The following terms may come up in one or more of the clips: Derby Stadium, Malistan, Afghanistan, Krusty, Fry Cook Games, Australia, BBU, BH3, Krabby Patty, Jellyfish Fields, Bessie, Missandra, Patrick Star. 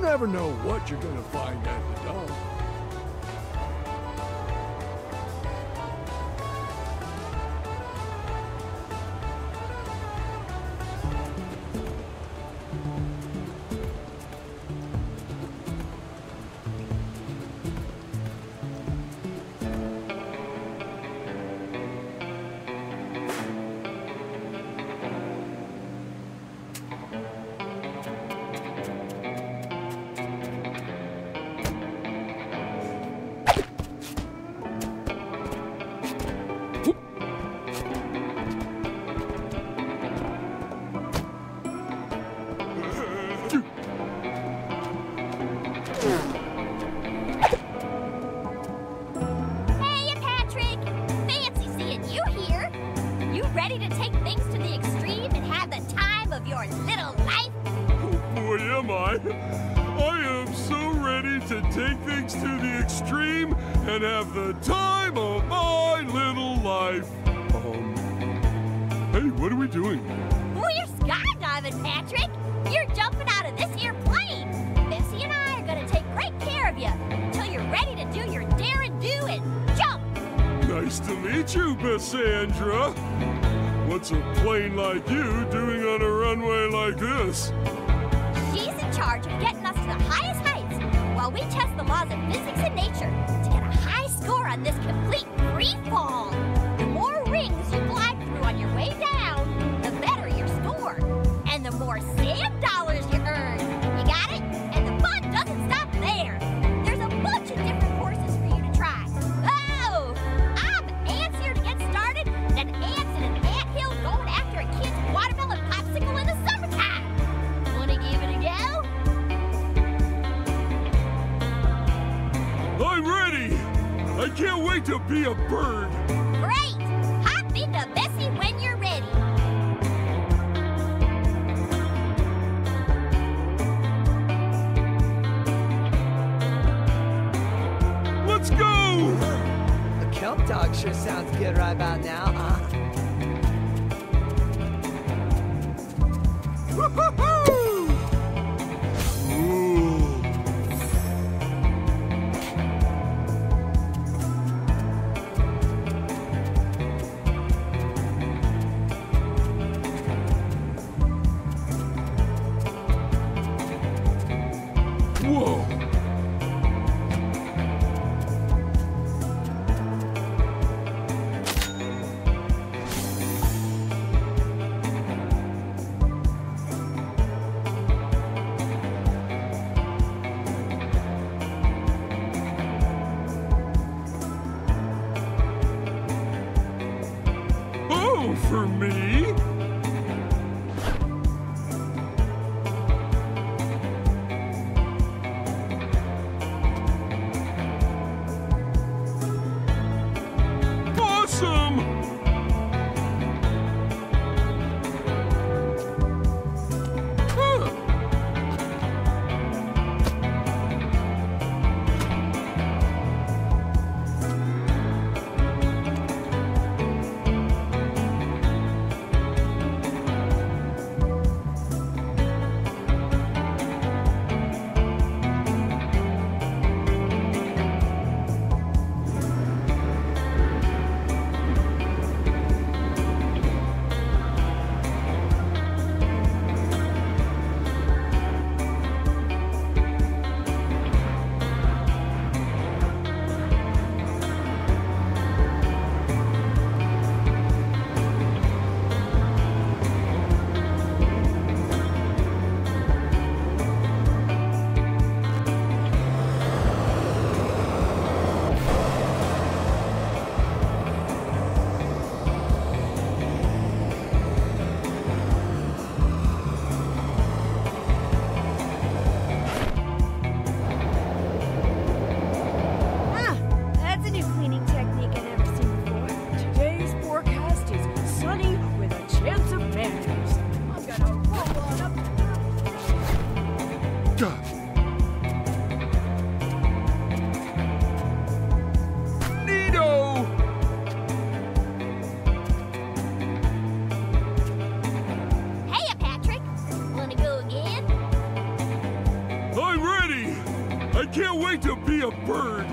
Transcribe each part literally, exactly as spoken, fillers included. You never know what you're gonna find at the dump. Missandra, what's a plane like you doing on a runway like this? She's in charge of getting us to the highest heights while we test the laws of physics and nature to get a high score on this complete free fall. The more rings you glide through on your way down, the better your score. And the more sand dollars you earn. You got it? And the fun doesn't stop there. There's a bunch of different courses for you to try. I can't wait to be a bird! Great! Hop into Bessie when you're ready! Let's go! A kelp dog sure sounds good right about now, huh? can't wait to be a bird.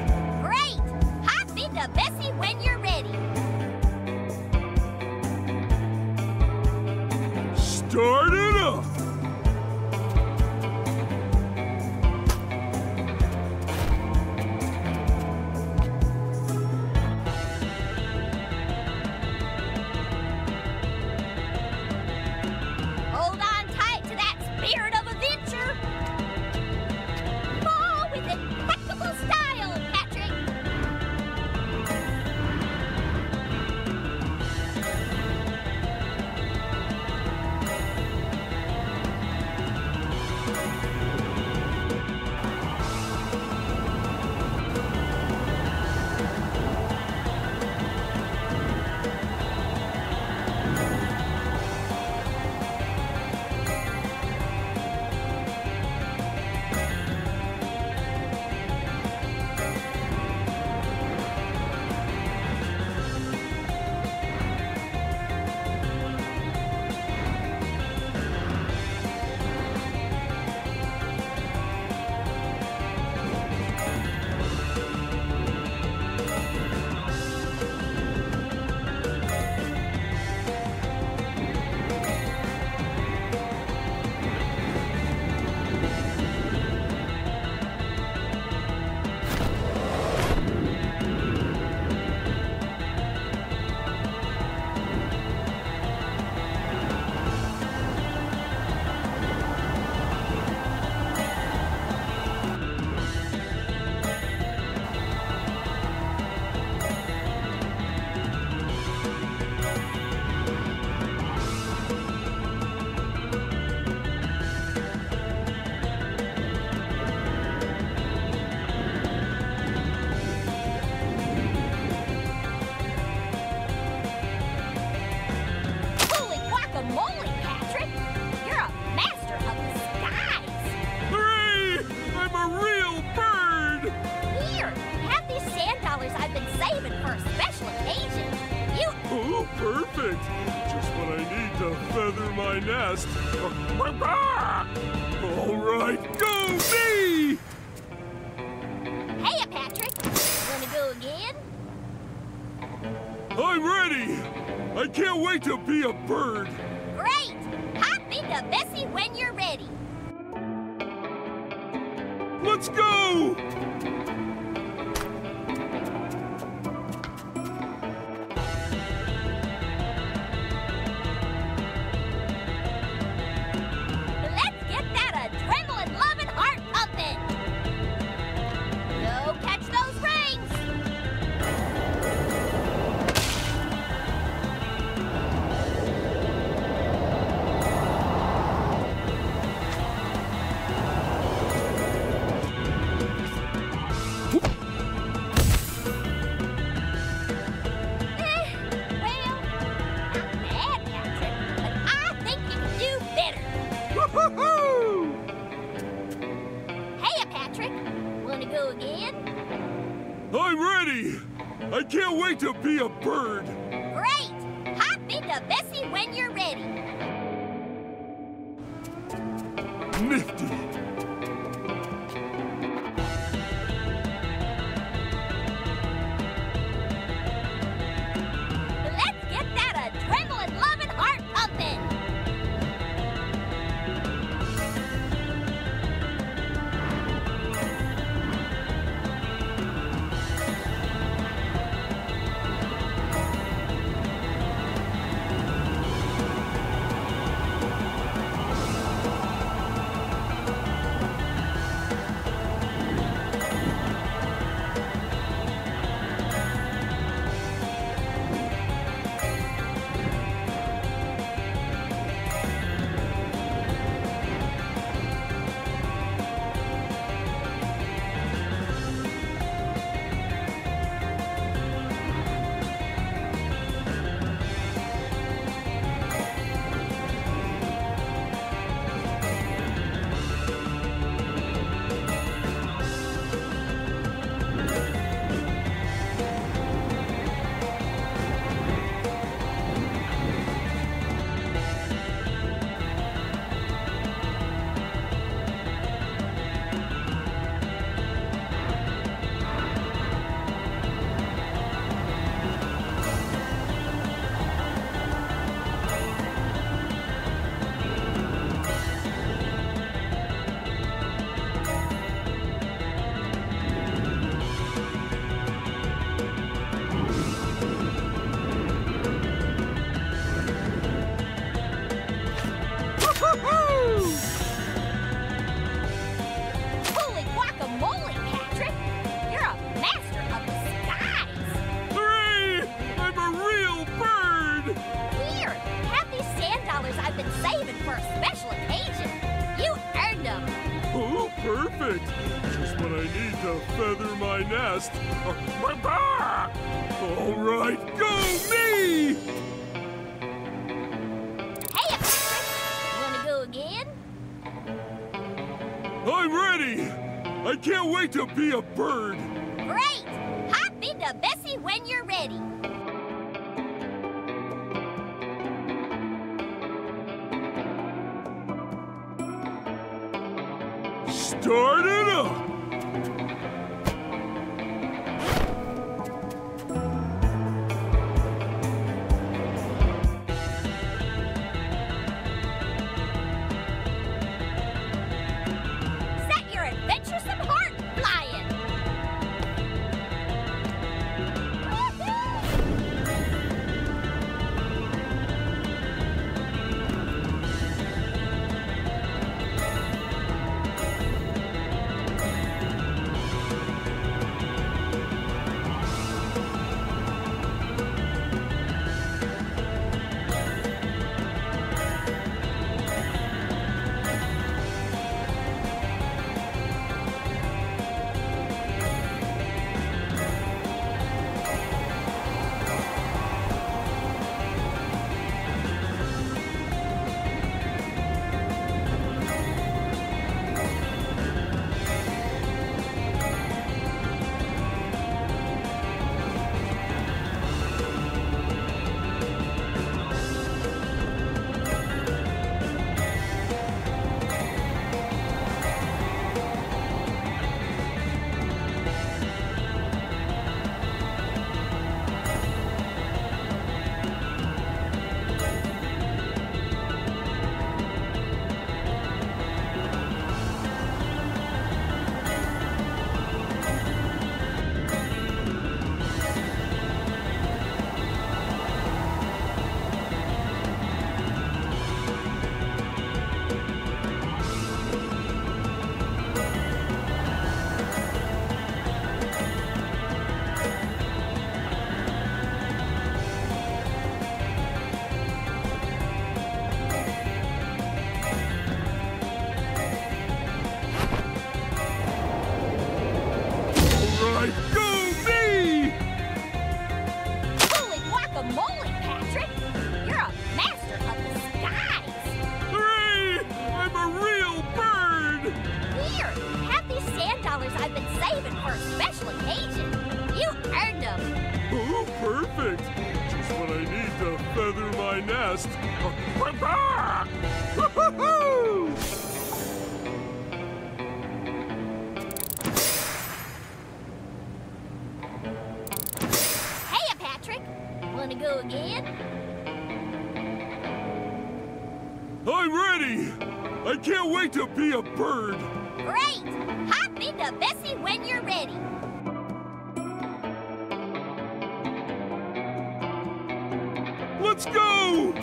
Great! Hop into Bessie when you're ready. Start it up! Hold on tight to that spirit of adventure. Fall with impeccable style, nest. All right, go me! Hey, Patrick. Wanna go again? I'm ready. I can't wait to be a bird. Great. Hop into Bessie when you're ready. Let's go! To be a bird. Great! Hop into Bessie when you're ready. Nifty. Let's get that adrenaline loving heart pumping. to feather my nest. All right, go me! Hey, you want to go again? I'm ready! I can't wait to be a bird! Great! Hop into Bessie when you're ready. Start it up! Set your adventuresome heart flying! To be a bird. Great! Hop into Bessie when you're ready. Let's go!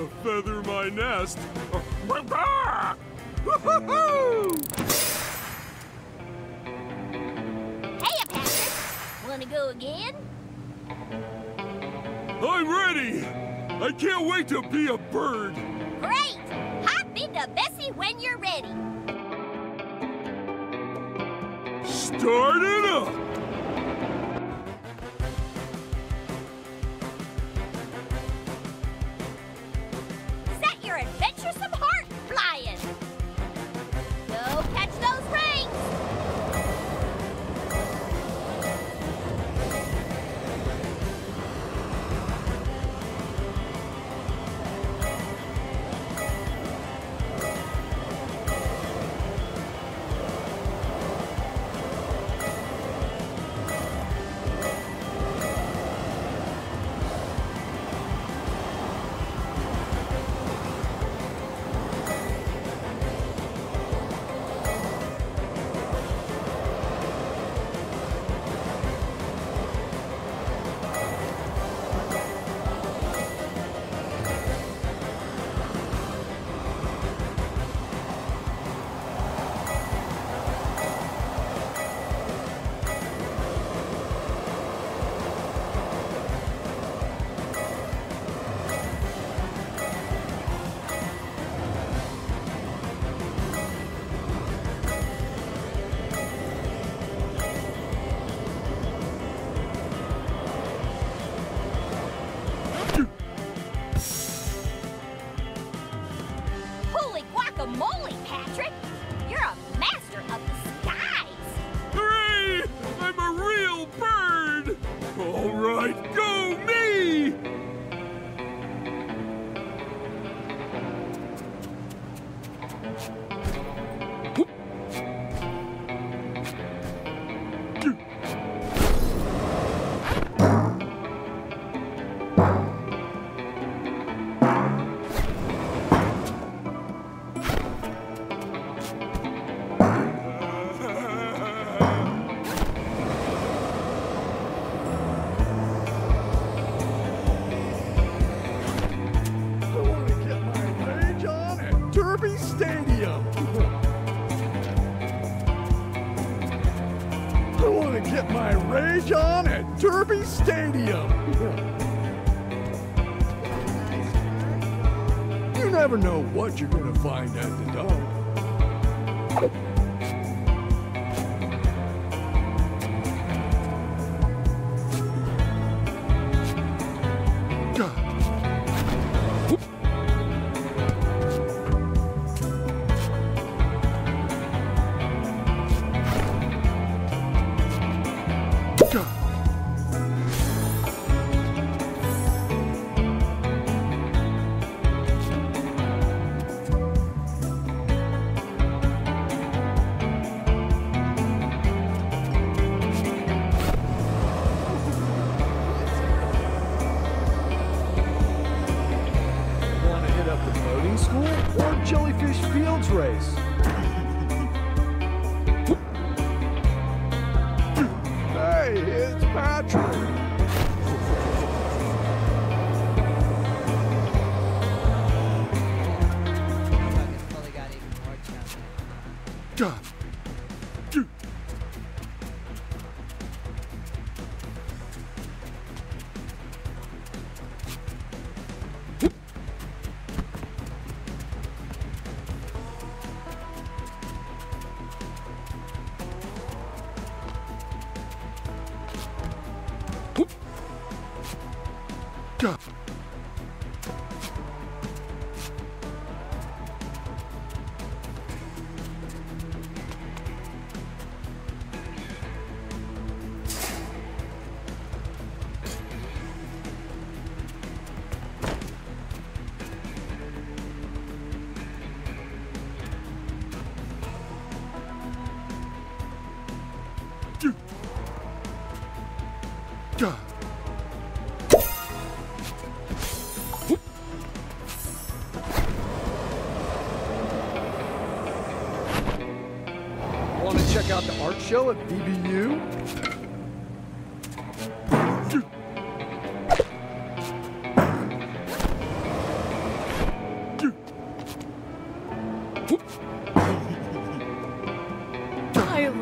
to feather my nest. Hey, Patrick. Wanna go again? I'm ready. I can't wait to be a bird. Great. Hop into Bessie when you're ready. Start it up. Derby Stadium. You never know what you're gonna find at the dump. Show at B B U.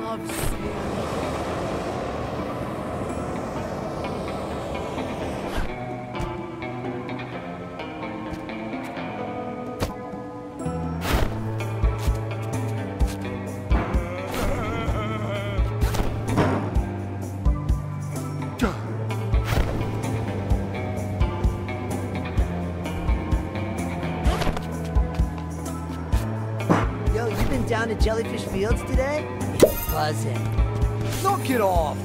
loves down to Jellyfish Fields today? It's buzzing. Knock it off!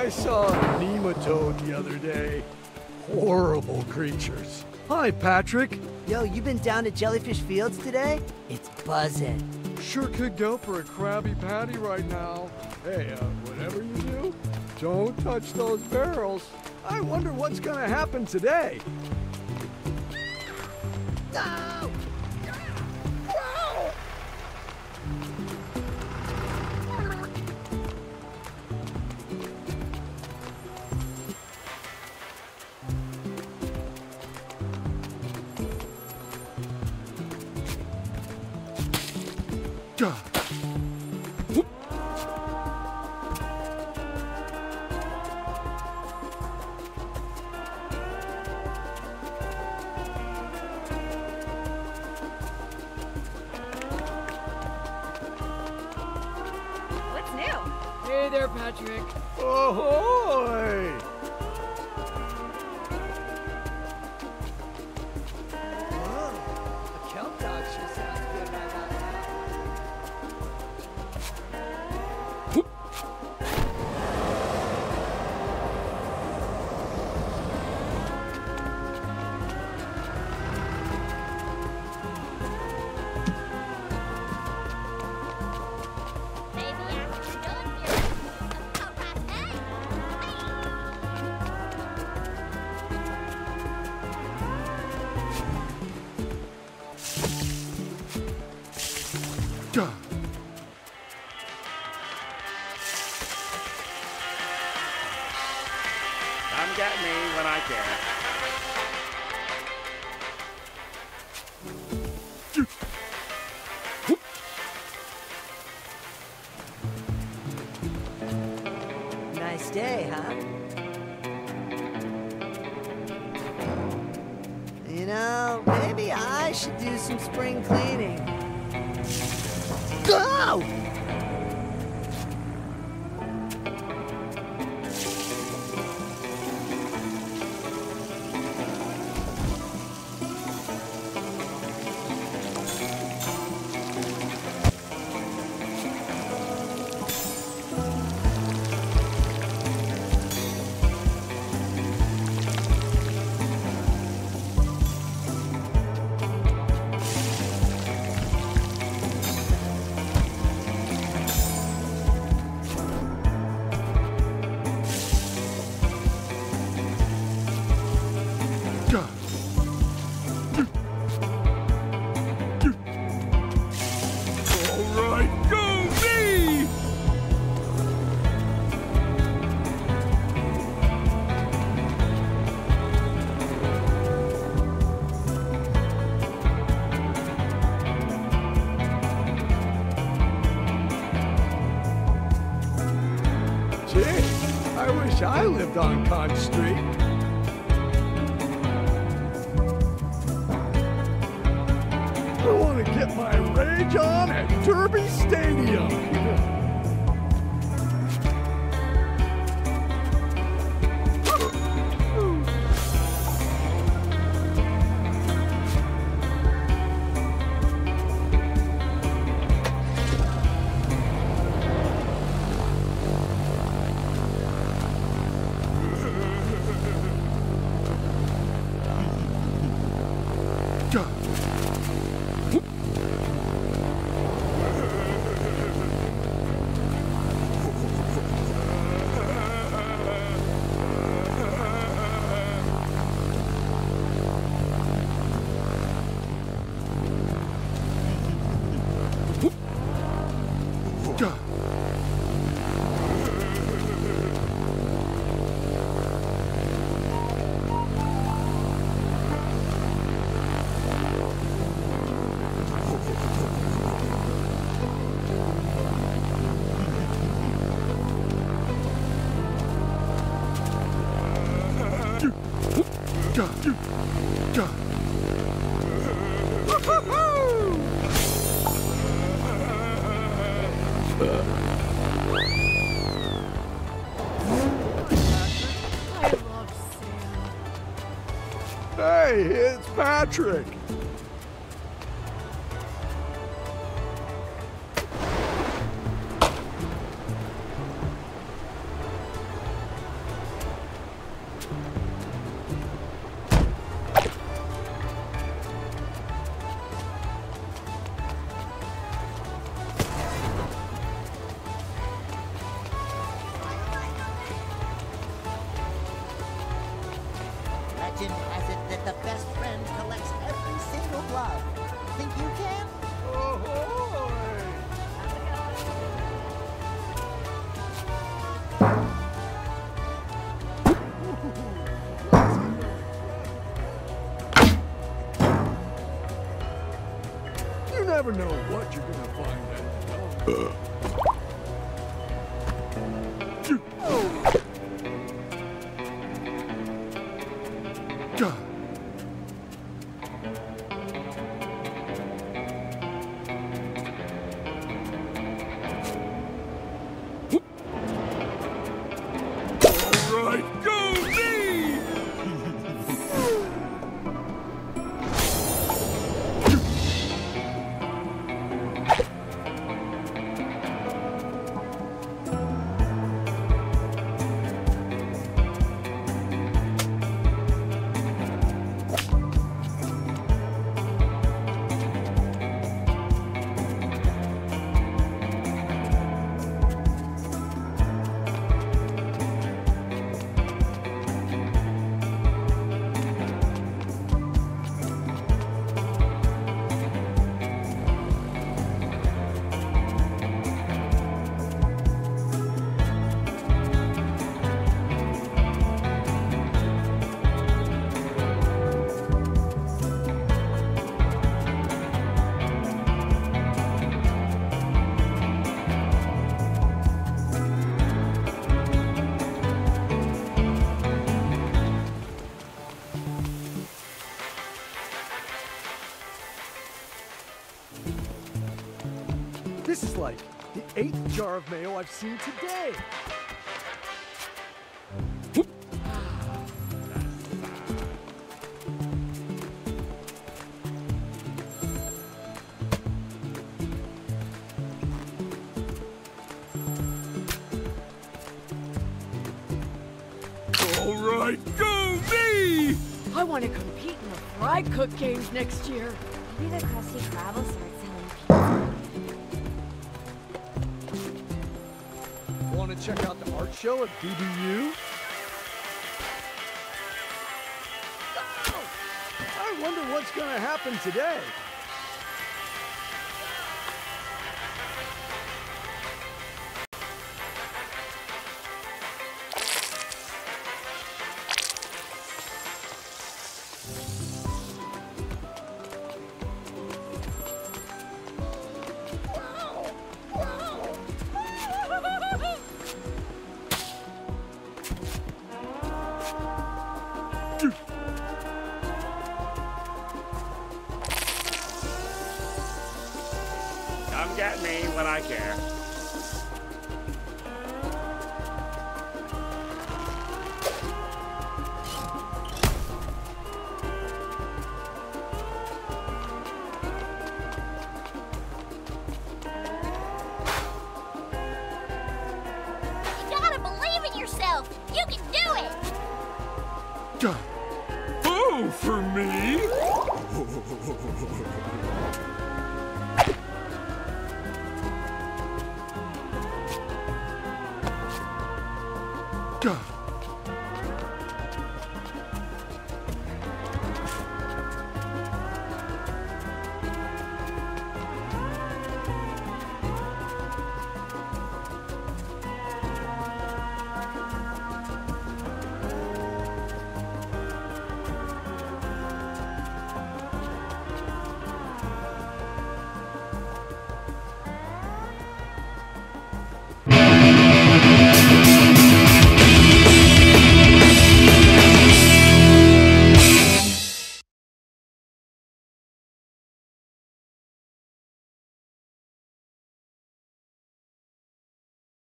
I saw a nematode the other day. Horrible creatures. Hi, Patrick. Yo, you been down to Jellyfish Fields today? It's buzzing. Sure could go for a Krabby Patty right now. Hey, uh, whatever you do, don't touch those barrels. I wonder what's gonna happen today. No! Spring cleaning. Go! I lived on Conch Street. I want to get my rage on at Derby Stadium. Hey, it's Patrick. think you can? Ahoy! You never know what you're gonna find at home. This is like the eighth jar of mayo I've seen today. All right, go me! I want to compete in the Fry Cook Games next year. Maybe the Krusty Krab will start selling pizza. Want to check out the art show at B B U? Oh, I wonder what's going to happen today. Come get me when I care. You gotta believe in yourself. You can do it. God. Boo for me. God.